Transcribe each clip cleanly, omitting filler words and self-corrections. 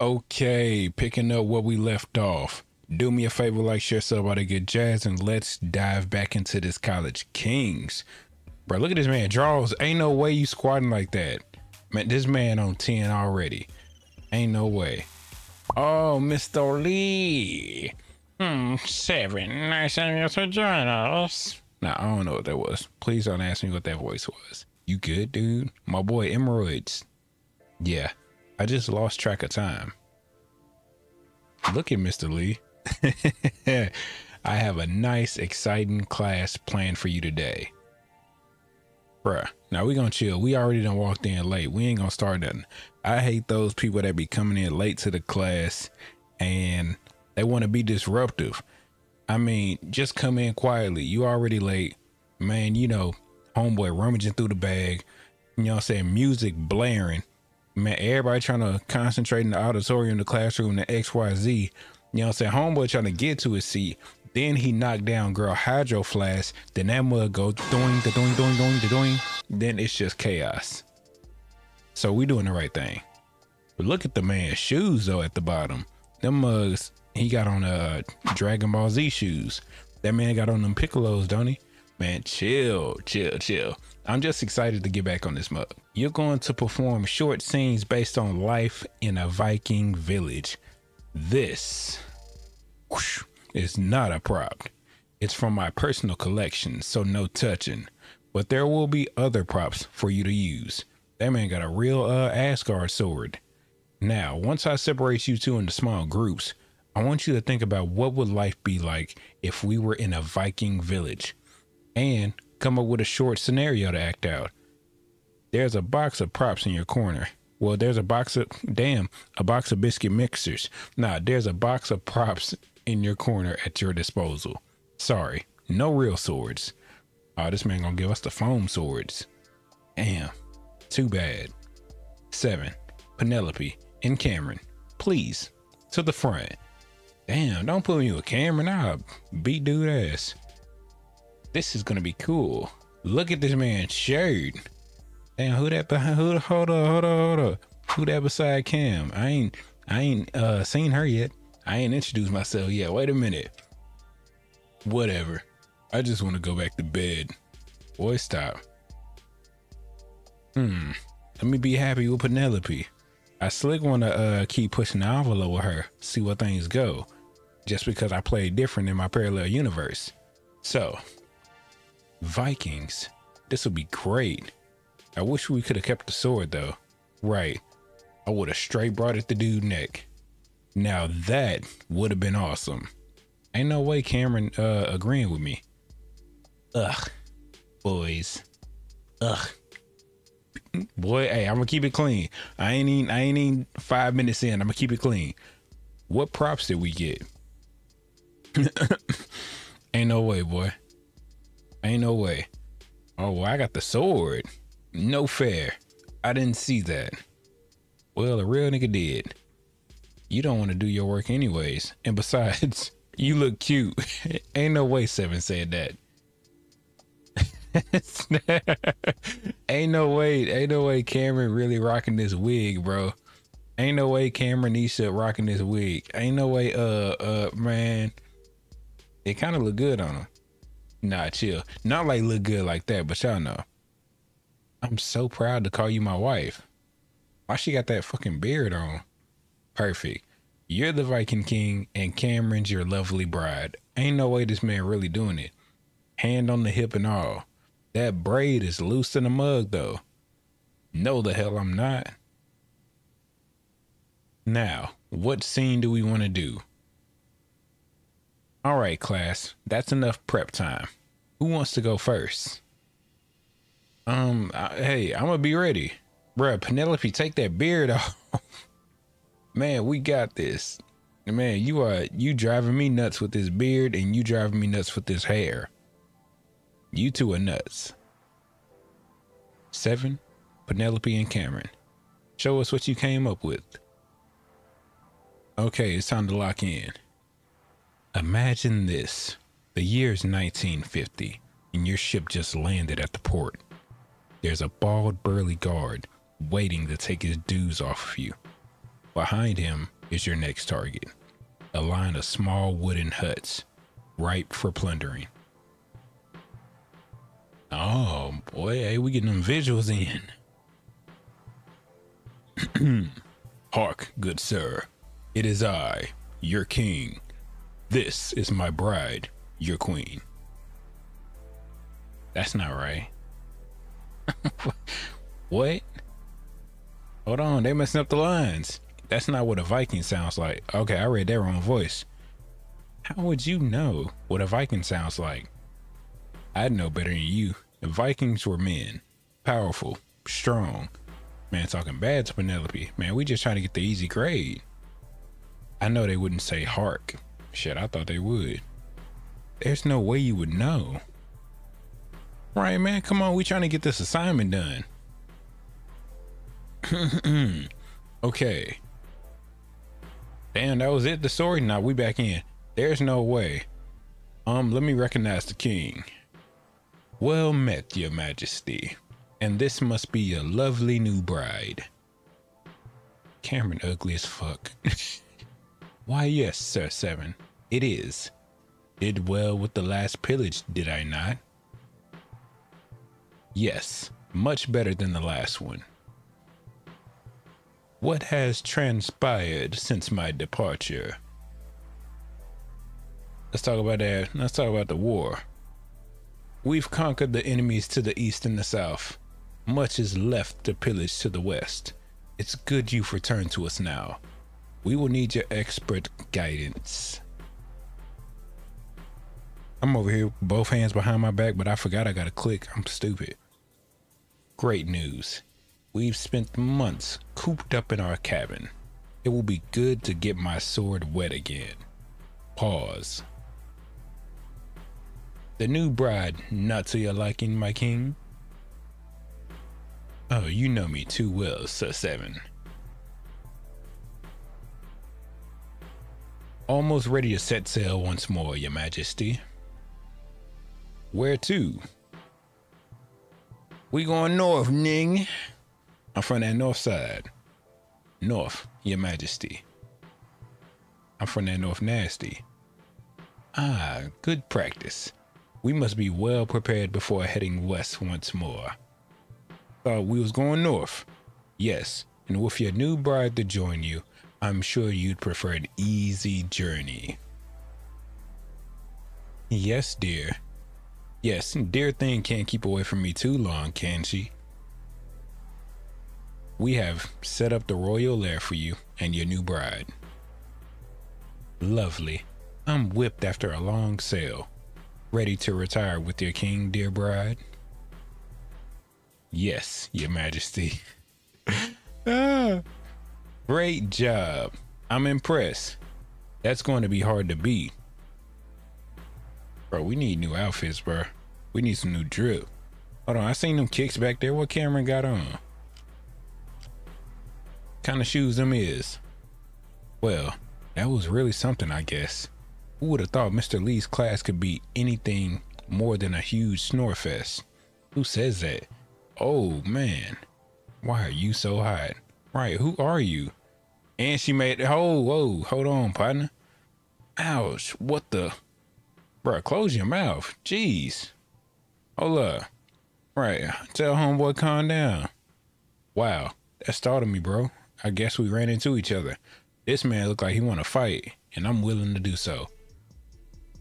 Okay, picking up where we left off. Do me a favor, like, share, sub, all that good jazz, and let's dive back into this College Kings. Bro, look at this man. Draws. Ain't no way you squatting like that. Man, this man on 10 already. Ain't no way. Oh, Mr. Lee. 7. Nice of you to join us. Nah, I don't know what that was. Please don't ask me what that voice was. You good, dude? My boy, Emeralds. Yeah, I just lost track of time. Look at Mr. Lee. I have a nice, exciting class planned for you today. Bruh, now we gonna chill. We already done walked in late. We ain't gonna start nothing. I hate those people that be coming in late to the class and they want to be disruptive. I mean, just come in quietly. You already late. Man, you know, homeboy rummaging through the bag. You know what I'm saying? Music blaring. Man, everybody trying to concentrate in the auditorium, the classroom, the XYZ. You know what I'm saying? Homeboy trying to get to his seat. Then he knocked down girl hydro flask. Then that mug go doing, da doing, doing, doing, da doing. Then it's just chaos. So we doing the right thing. But look at the man's shoes though at the bottom. Them mugs, he got on Dragon Ball Z shoes. That man got on them Piccolos, don't he? Man, chill, chill, chill. I'm just excited to get back on this mug. You're going to perform short scenes based on life in a Viking village. This whoosh, is not a prop. It's from my personal collection, so no touching. But there will be other props for you to use. That man got a real Asgard sword. Now, once I separate you two into small groups, I want you to think about what would life be like if we were in a Viking village. And come up with a short scenario to act out. There's a box of props in your corner. Well, there's a box of, damn, a box of biscuit mixers. Nah, there's a box of props in your corner at your disposal. Sorry, no real swords. Oh, this man gonna give us the foam swords. Damn, too bad. 7, Penelope and Cameron, please, to the front. Damn, don't put me with Cameron, I'll beat dude ass. This is gonna be cool. Look at this man's shirt. Damn, who that behind? Who? Hold on, hold on, hold on. Who that beside Cam? I ain't seen her yet. I ain't introduced myself yet. Wait a minute. Whatever. I just want to go back to bed. Boy, stop. Let me be happy with Penelope. I slick want to keep pushing the envelope with her. See where things go. Just because I play different in my parallel universe. So. Vikings. This will be great. I wish we could have kept the sword though. Right. I would have straight brought it to dude neck. Now that would have been awesome. Ain't no way Cameron agreeing with me. Ugh. Boys. Ugh. Boy, hey, I'm gonna keep it clean. I ain't even 5 minutes in. I'm gonna keep it clean. What props did we get? Ain't no way, boy. Ain't no way. Oh, well, I got the sword. No fair. I didn't see that. Well, a real nigga did. You don't want to do your work anyways. And besides, you look cute. Ain't no way Seven said that. Ain't no way Cameron really rocking this wig, bro. Ain't no way Cameron Nisha rocking this wig. Ain't no way, man. It kind of look good on him. Nah, chill. Not like look good like that, but y'all know. I'm so proud to call you my wife. Why she got that fucking beard on? Perfect. You're the Viking King and Cameron's your lovely bride. Ain't no way this man really doing it. Hand on the hip and all. That braid is loose in the mug though. No the hell I'm not. Now, what scene do we want to do? All right, class, that's enough prep time. Who wants to go first? Hey, I'm gonna be ready. Bruh, Penelope, take that beard off. Man, we got this. Man, you driving me nuts with this beard and you driving me nuts with this hair. You two are nuts. 7, Penelope and Cameron. Show us what you came up with. Okay, it's time to lock in. Imagine this. The year is 1950 and your ship just landed at the port. There's a bald burly guard waiting to take his dues off of you. Behind him is your next target, a line of small wooden huts, ripe for plundering. Oh boy, hey, we getting them visuals in. Hark, good sir, it is I, your king. This is my bride, your queen. That's not right. What? Hold on, they messing up the lines. That's not what a Viking sounds like. Okay, I read that wrong voice. How would you know what a Viking sounds like? I'd know better than you. The Vikings were men, powerful, strong. Man, talking bad to Penelope. Man, we just trying to get the easy grade. I know they wouldn't say hark. Shit, I thought they would. There's no way you would know. Right, man, come on, we trying to get this assignment done. Okay. Damn, that was it, the story? Now we back in. There's no way. Let me recognize the king. Well met, your majesty. And this must be a lovely new bride. Cameron ugly as fuck. Why yes, Sir Seven, it is. Did well with the last pillage, did I not? Yes, much better than the last one. What has transpired since my departure? Let's talk about that. Let's talk about the war. We've conquered the enemies to the east and the south. Much is left to pillage to the west. It's good you've returned to us now. We will need your expert guidance. I'm over here with both hands behind my back, but I forgot I gotta click. I'm stupid. Great news. We've spent months cooped up in our cabin. It will be good to get my sword wet again. Pause. The new bride, not to your liking, my king? Oh, you know me too well, Sir Seven. Almost ready to set sail once more, your majesty. Where to? We going north, Ning. I'm from that north side. North, your majesty. I'm from that north nasty. Ah, good practice. We must be well prepared before heading west once more. Thought we was going north. Yes, and with your new bride to join you, I'm sure you'd prefer an easy journey. Yes, dear. Yes, dear thing can't keep away from me too long, can she? We have set up the royal lair for you and your new bride. Lovely. I'm whipped after a long sail. Ready to retire with your king, dear bride? Yes, your majesty. Ah, great job. I'm impressed. That's going to be hard to beat. Bro, we need new outfits, bro. We need some new drip. Hold on, I seen them kicks back there. What Cameron got on? Kind of shoes them is. Well, that was really something, I guess. Who would have thought Mr. Lee's class could be anything more than a huge snore fest? Who says that? Oh man, why are you so hot? Right, who are you? And she made oh whoa, hold on, partner. Ouch, what the? Bruh, close your mouth. Jeez. Hold up. Right, tell homeboy calm down. Wow, that startled me, bro. I guess we ran into each other. This man looked like he want to fight, and I'm willing to do so.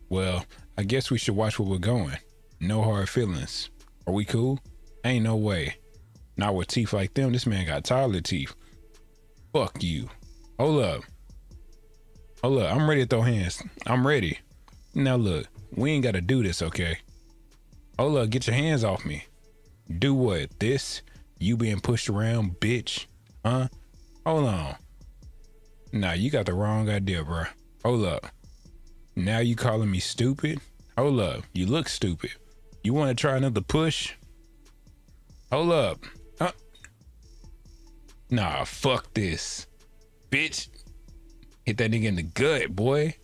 Well, I guess we should watch where we're going. No hard feelings. Are we cool? Ain't no way. Not with teeth like them. This man got toddler teeth. Fuck you. Hold up. Hold up. I'm ready to throw hands. I'm ready. Now look, we ain't got to do this, okay? Hold up. Get your hands off me. Do what? This? You being pushed around, bitch? Huh? Hold on. Nah, you got the wrong idea, bro. Hold up. Now you calling me stupid? Hold up. You look stupid. You want to try another push? Hold up. Nah, fuck this. Bitch. Hit that nigga in the gut, boy.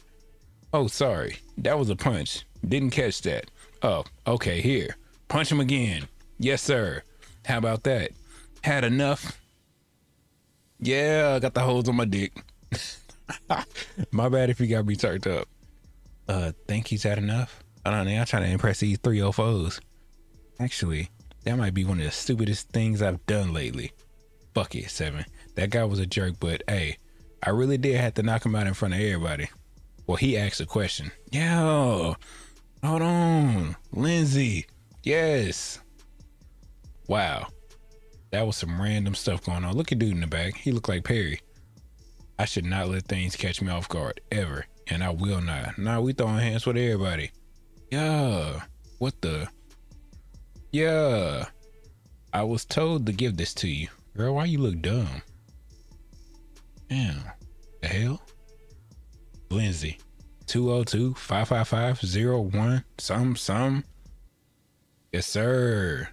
Oh, sorry. That was a punch. Didn't catch that. Oh, okay, here. Punch him again. Yes, sir. How about that? Had enough? Yeah, I got the holes on my dick. My bad if you got me turned up. Think he's had enough? I don't know. I'm trying to impress these 304s. Actually, that might be one of the stupidest things I've done lately. Fuck it, Seven. That guy was a jerk, but hey, I really did have to knock him out in front of everybody. Well, he asked a question. Yo, hold on. Lindsay. Yes. Wow. That was some random stuff going on. Look at dude in the back. He looked like Perry. I should not let things catch me off guard ever. And I will not. Nah, we throwing hands with everybody. Yeah. What the? Yeah. I was told to give this to you. Girl, why you look dumb? Damn. The hell? Lindsay. 202-555-01. Some. Yes, sir.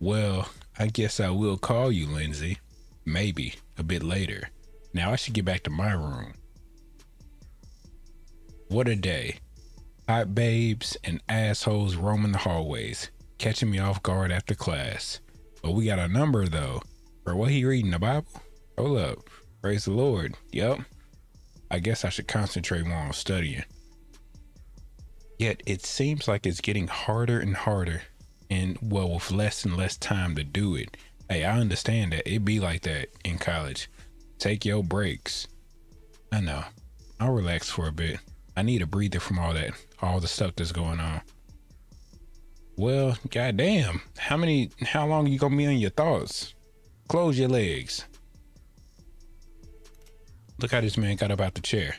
Well, I guess I will call you, Lindsay. Maybe a bit later. Now I should get back to my room. What a day. Hot babes and assholes roaming the hallways, catching me off guard after class. But we got a number though. Or what he reading, the Bible? Hold up. Praise the Lord. Yep. I guess I should concentrate more on studying. Yet it seems like it's getting harder and harder, and well, with less and less time to do it. Hey, I understand that it be like that in college. Take your breaks. I know. I'll relax for a bit. I need a breather from all that, all the stuff that's going on. Well, goddamn, how long are you gonna be in your thoughts? Close your legs. Look how this man got up out the chair.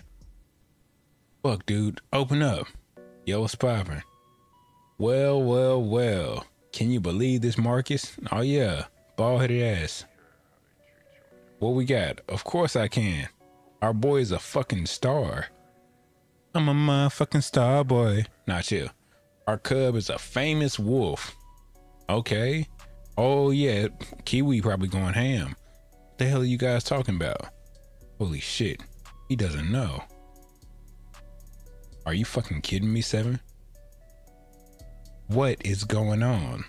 Fuck, dude, open up. Yo, what's poppin'? Well. Can you believe this, Marcus? Oh yeah, bald-headed ass. What we got? Of course I can. Our boy is a fucking star. I'm a motherfucking star boy. Not you. Our cub is a famous wolf. Okay. Oh yeah, Kiwi probably going ham. What the hell are you guys talking about? Holy shit. He doesn't know. Are you fucking kidding me, Seven? What is going on?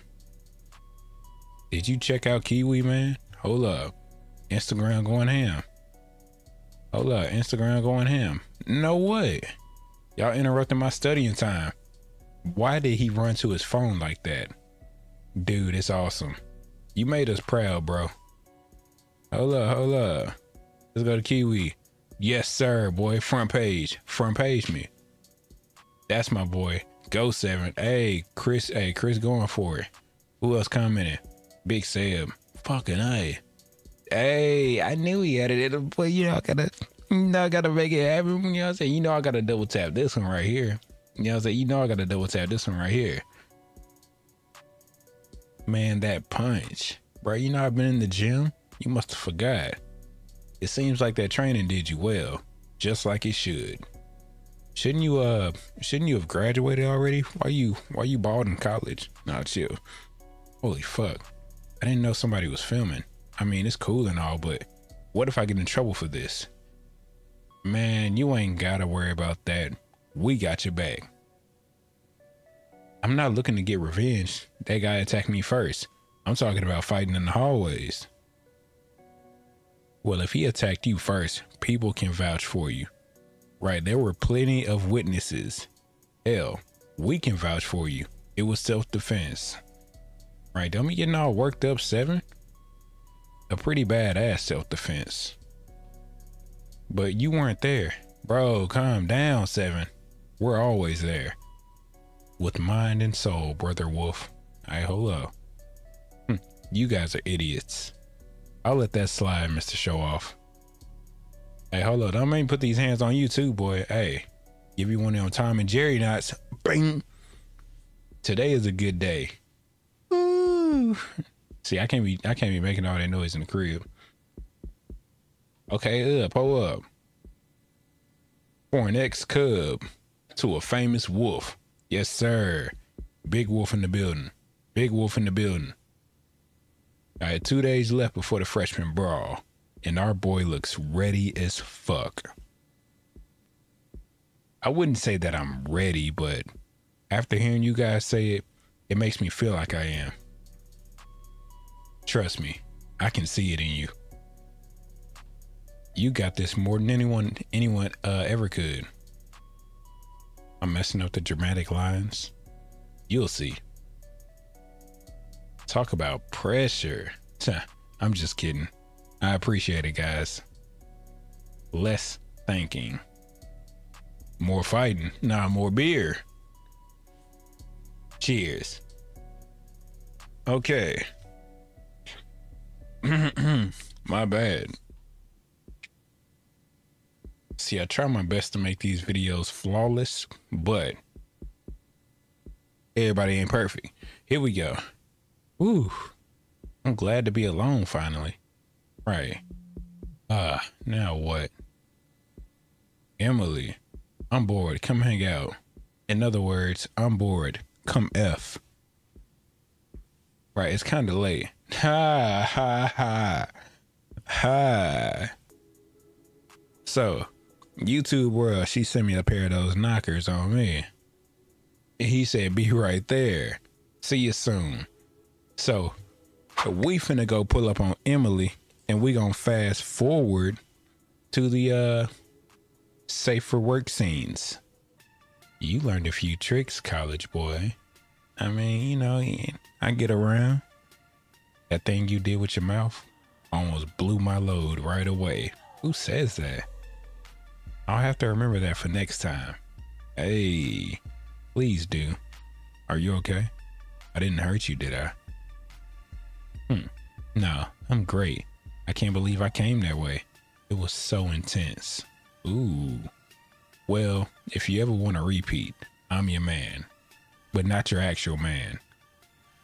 Did you check out Kiwi, man? Hold up. Instagram going ham. Hold up. Instagram going ham. No way. Y'all interrupting my studying time. Why did he run to his phone like that? Dude, it's awesome. You made us proud, bro. Hold up. Let's go to Kiwi. Yes, sir, boy. Front page me. That's my boy. Go, Seven. Hey, Chris going for it. Who else commented? Big Seb. Fucking A. Hey, I knew he had it. But you know, I gotta make it happen. You know what I'm saying? You know I gotta double tap this one right here. You know what I'm saying? You know I gotta double tap this one right here. Man, that punch. Bro, you know I've been in the gym? You must have forgot. It seems like that training did you well. Just like it should. Shouldn't you have graduated already? Why you bald in college? Nah, chill. Holy fuck. I didn't know somebody was filming. I mean, it's cool and all, but what if I get in trouble for this? Man, you ain't gotta worry about that. We got your back. I'm not looking to get revenge. That guy attacked me first. I'm talking about fighting in the hallways. Well, if he attacked you first, people can vouch for you. Right, there were plenty of witnesses. Hell, we can vouch for you. It was self-defense. Right, don't be getting all worked up, Seven. A pretty badass self-defense. But you weren't there. Bro, calm down, Seven. We're always there. With mind and soul, brother wolf. All right, hold up. You guys are idiots. I'll let that slide, Mr. Showoff. Hey, hold up. I ain't put these hands on you too, boy. Hey, give you one of them Tom and Jerry knots. Bing. Today is a good day. Ooh. See, I can't be making all that noise in the crib. Okay, pull up. For an ex-cub to a famous wolf. Yes, sir. Big wolf in the building. I had 2 days left before the freshman brawl, and our boy looks ready as fuck. I wouldn't say that I'm ready, but after hearing you guys say it, it makes me feel like I am. Trust me, I can see it in you. You got this more than anyone ever could. I'm messing up the dramatic lines. You'll see. Talk about pressure. I'm just kidding. I appreciate it, guys. Less thinking, more fighting. Nah, more beer. Cheers. Okay. My bad. See, I try my best to make these videos flawless, but everybody ain't perfect. Here we go. Ooh, I'm glad to be alone finally. Right. Now what? Emily, I'm bored. Come hang out. In other words, I'm bored. Come F. Right, it's kind of late. Ha, ha, ha. Ha. So, YouTube world, she sent me a pair of those knockers on me. He said, be right there. See you soon. So, we finna go pull up on Emily, and we gonna fast forward to the safe for work scenes. You learned a few tricks, college boy. I mean, you know, I get around. That thing you did with your mouth almost blew my load right away. Who says that? I'll have to remember that for next time. Hey, please do. Are you okay? I didn't hurt you, did I? No, I'm great. I can't believe I came that way. It was so intense. Ooh. Well, if you ever want to repeat, I'm your man, but not your actual man.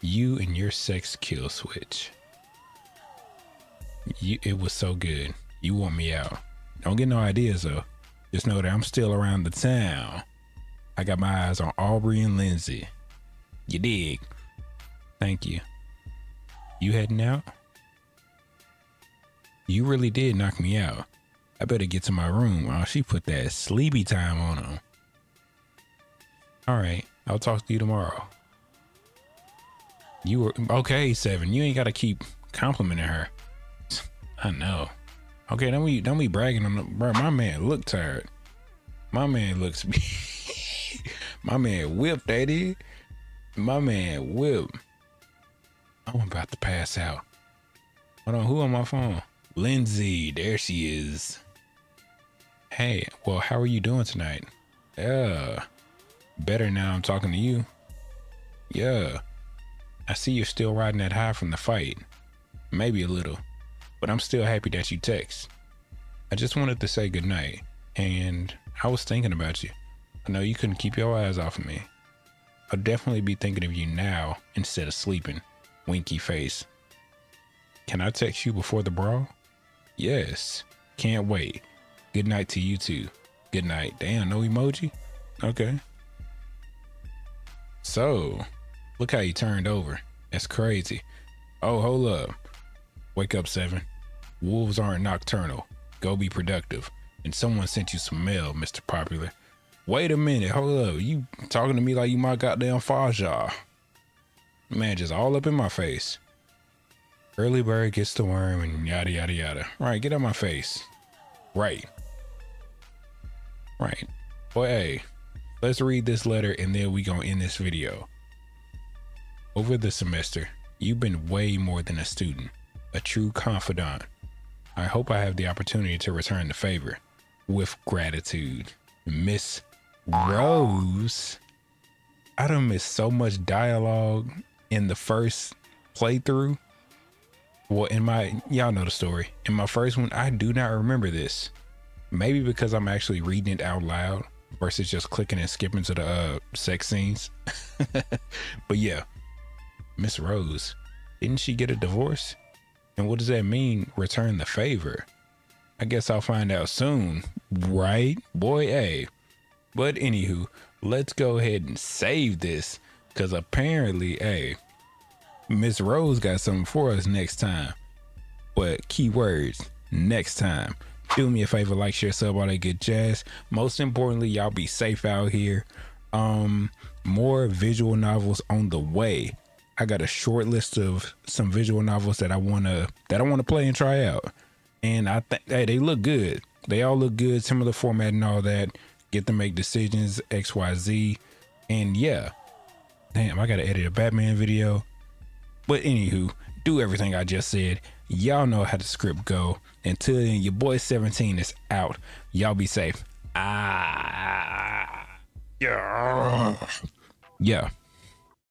You and your sex kill switch. It was so good. You want me out. Don't get no ideas though. Just know that I'm still around the town. I got my eyes on Aubrey and Lindsay. You dig? Thank you. You heading out? You really did knock me out. I better get to my room. Oh, she put that sleepy time on him. All right, I'll talk to you tomorrow. You were okay, Seven. You ain't gotta keep complimenting her. I know. Okay, don't be bragging on the bro. My man look tired. My man looks. My man whipped that is. My man whipped. I'm about to pass out. Hold on, who on my phone? Lindsay, there she is. Hey, well, how are you doing tonight? Yeah, better now I'm talking to you. Yeah, I see you're still riding that high from the fight. Maybe a little, but I'm still happy that you text. I just wanted to say goodnight, and I was thinking about you. I know you couldn't keep your eyes off of me. I'll definitely be thinking of you now instead of sleeping. Winky face. Can I text you before the brawl? Yes. Can't wait. Good night to you too. Good night. Damn, no emoji? Okay. So, look how you turned over. That's crazy. Oh, hold up. Wake up, Seven. Wolves aren't nocturnal. Go be productive. And someone sent you some mail, Mr. Popular. Wait a minute. Hold up. You talking to me like you my goddamn Fajar. Man, just all up in my face. Early bird gets the worm and yada, yada, yada. Right, get out my face. Right. Right. Boy, hey, let's read this letter and then we gonna end this video. Over the semester, you've been way more than a student, a true confidant. I hope I have the opportunity to return the favor. With gratitude, Miss Rose. I done missed so much dialogue in the first playthrough. Well, y'all know the story. In my first one, I do not remember this. Maybe because I'm actually reading it out loud versus just clicking and skipping to the sex scenes. But yeah, Miss Rose, didn't she get a divorce? And what does that mean? Return the favor. I guess I'll find out soon, right? Boy, hey. But anywho, let's go ahead and save this because apparently, hey, Miss Rose got something for us next time. But keywords, next time. Do me a favor, like, share, sub, all that good jazz. Most importantly, y'all be safe out here. More visual novels on the way. I got a short list of some visual novels that I wanna play and try out. And I think, hey, they look good. They all look good, similar format and all that. Get to make decisions, X, Y, Z. And yeah, damn, I got to edit a Batman video. But anywho, do everything I just said. Y'all know how the script go. Until then, your boy 17 is out. Y'all be safe. Yeah.